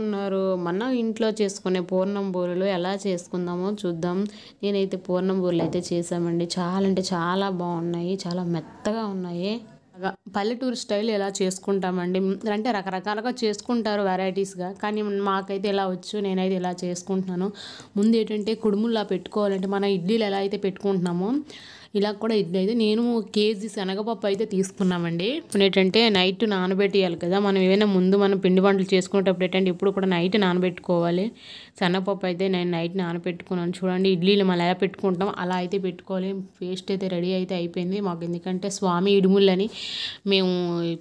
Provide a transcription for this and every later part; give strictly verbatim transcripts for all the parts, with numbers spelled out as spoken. ఉన్నారు? మన ఇంట్లో చేసుకునే పూర్ణం బూరెలు ఎలా చేసుకుందామో చూద్దాం. నేనైతే పూర్ణం బూరెలు అయితే చేసామండి. చాలా అంటే చాలా బాగున్నాయి, చాలా మెత్తగా ఉన్నాయి. పల్లెటూరు స్టైల్ ఎలా చేసుకుంటామండి అంటే రకరకాలుగా చేసుకుంటారు వెరైటీస్గా, కానీ మాకైతే ఇలా వచ్చు, నేనైతే ఇలా చేసుకుంటున్నాను. ముందు ఏంటంటే కుడుముల్లా పెట్టుకోవాలంటే మన ఇడ్లీలు ఎలా అయితే పెట్టుకుంటున్నామో ఇలా కూడా ఇడ్లీ అయితే నేను కేజీ శనగపప్పు అయితే తీసుకున్నామండి. ఇప్పుడు ఏంటంటే నైట్ నానబెట్టేయాలి కదా మనం, ఏమైనా ముందు మనం పిండి వంటలు చేసుకునేటప్పుడు ఏంటంటే ఇప్పుడు కూడా నైట్ నానబెట్టుకోవాలి. శనగపప్పు అయితే నేను నైట్ నానబెట్టుకున్నాను. చూడండి ఇడ్లీలు మనం ఎలా పెట్టుకుంటాం అలా అయితే పెట్టుకోవాలి. పేస్ట్ అయితే రెడీ అయితే అయిపోయింది మాకు, ఎందుకంటే స్వామి ఇడుములని మేము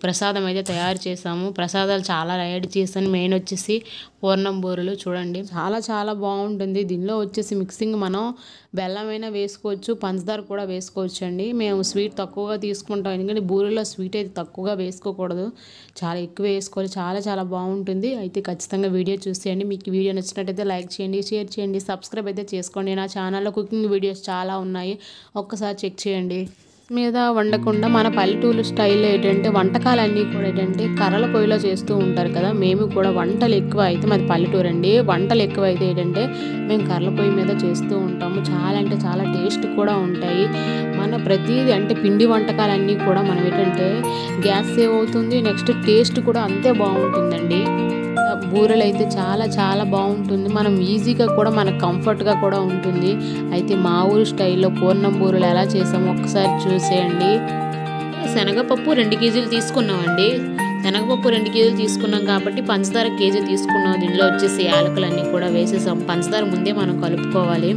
ప్రసాదం అయితే తయారు చేసాము. ప్రసాదాలు చాలా రెడీ చేసాను. మెయిన్ వచ్చేసి పూర్ణం బూరెలు చూడండి చాలా చాలా బాగుంటుంది. దీనిలో వచ్చేసి మిక్సింగ్ మనం బెల్లమైనా వేసుకోవచ్చు, పంచదార కూడా వేసుకోవచ్చు అండి. మేము స్వీట్ తక్కువగా తీసుకుంటాం, ఎందుకంటే బూరెలో స్వీట్ అయితే తక్కువగా వేసుకోకూడదు, చాలా ఎక్కువ వేసుకోవాలి. చాలా చాలా బాగుంటుంది. అయితే ఖచ్చితంగా వీడియో చూసేయండి. మీకు వీడియో నచ్చినట్టయితే లైక్ చేయండి, షేర్ చేయండి, సబ్స్క్రైబ్ అయితే చేసుకోండి. నా ఛానల్లో కుకింగ్ వీడియోస్ చాలా ఉన్నాయి, ఒక్కసారి చెక్ చేయండి. మీద వండకుండా మన పల్లెటూరు స్టైల్లో ఏంటంటే వంటకాలన్నీ కూడా ఏంటంటే కర్రల పొయ్యిలో చేస్తూ ఉంటారు కదా. మేము కూడా వంటలు ఎక్కువ అయితే, మాది పల్లెటూరు అండి, వంటలు ఎక్కువ అయితే ఏంటంటే మేము కర్రల పొయ్యి మీద చేస్తూ ఉంటాము. చాలా అంటే చాలా టేస్ట్ కూడా ఉంటాయి. మన ప్రతిదీ అంటే పిండి వంటకాలన్నీ కూడా మనం ఏంటంటే గ్యాస్ సేవ్ అవుతుంది, నెక్స్ట్ టేస్ట్ కూడా అంతే బాగుంటుందండి. బూరెలు అయితే చాలా చాలా బాగుంటుంది, మనం ఈజీగా కూడా మనకు కంఫర్ట్గా కూడా ఉంటుంది. అయితే మా ఊరు స్టైల్లో పూర్ణం బూరెలు ఎలా చేసాము ఒకసారి చూసేయండి. శనగపప్పు రెండు కేజీలు తీసుకున్నామండి. శనగపప్పు రెండు కేజీలు తీసుకున్నాం కాబట్టి పంచదార కేజీ తీసుకున్నాం. దీనిలో వచ్చేసి యాలకులన్నీ కూడా వేసేసాం. పంచదార ముందే మనం కలుపుకోవాలి.